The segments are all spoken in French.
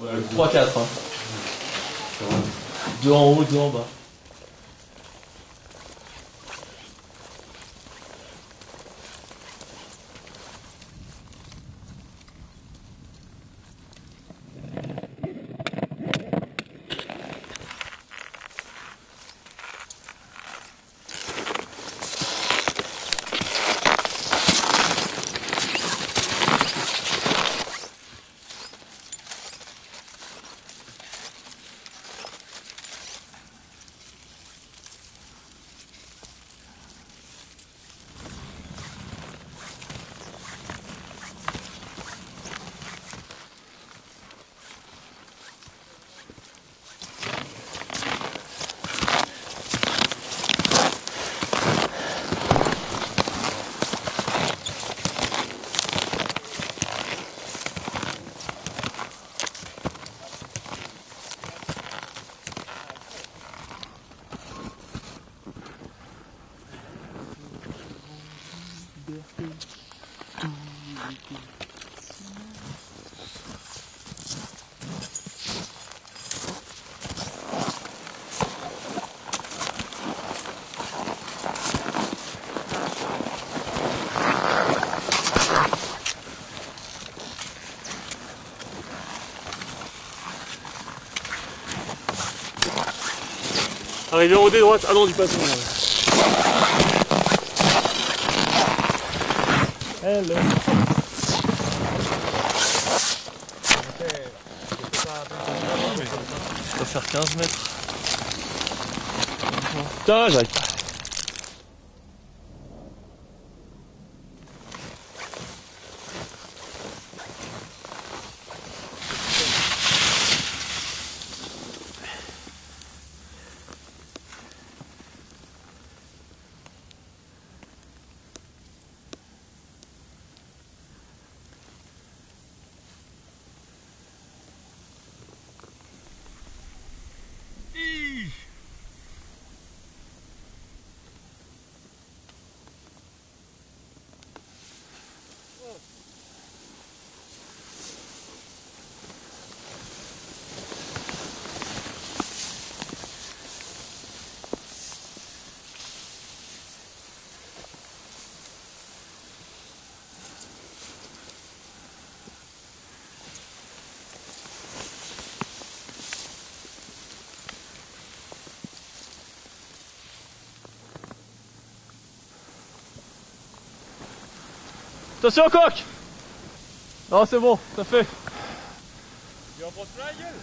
Ouais, 3-4. Hein. Deux en haut, deux en bas. Arrivé en haut des droites, allons du Passon. Hello. Ça doit faire 15 mètres. Putain, j'arrive pas. Attention au coq! Non, c'est bon, ça fait. Tu en prends plein la gueule?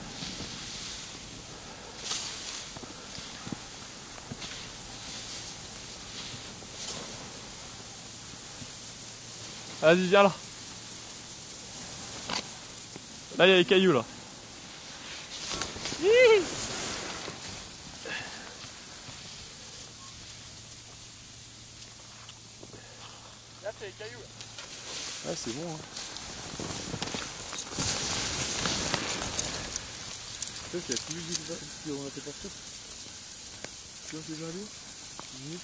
Vas-y, viens là. Là, il y a les cailloux là. Hihi. Là, c'est les cailloux là. Ouais, c'est bon. Hein. Tu sais qu'il y a plus de on a fait partout. Tu vois, c'est déjà allé ? Oui.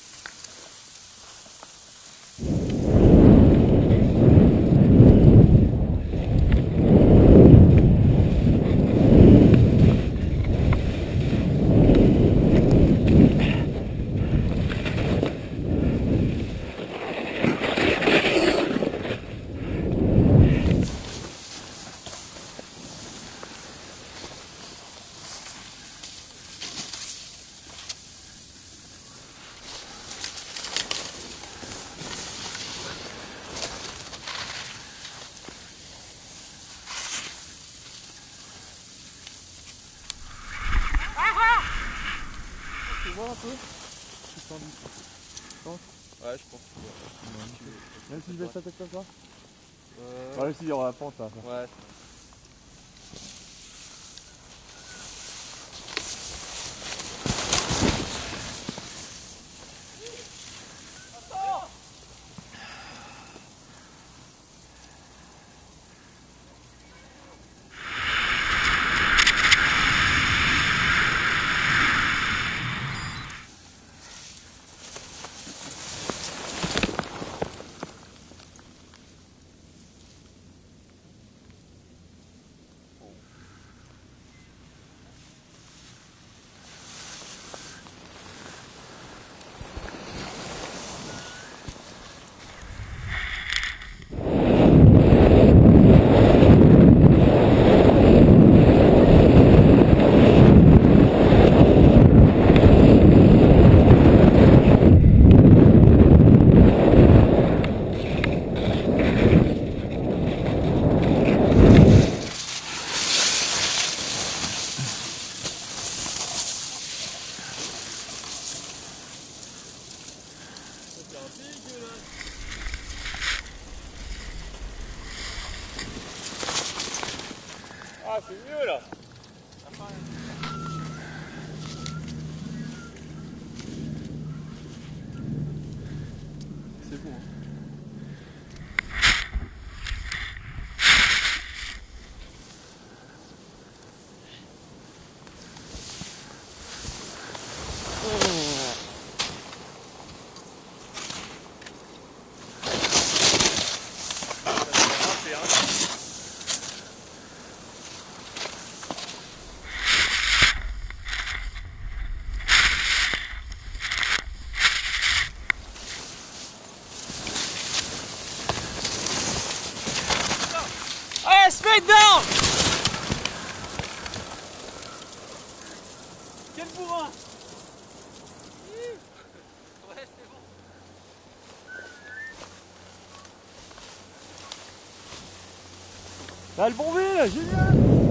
Un peu. Je suis tendu. Tu penses ? Ouais, je pense. Même si je baisse la tête comme ça ? Bah, même s'il y aura la pente là. Ouais. Ah, c'est mieux là. C'est beau. Hein. Straight down. Quel bourrin. Ouais, c'est bon. Là, le bon V, là, génial.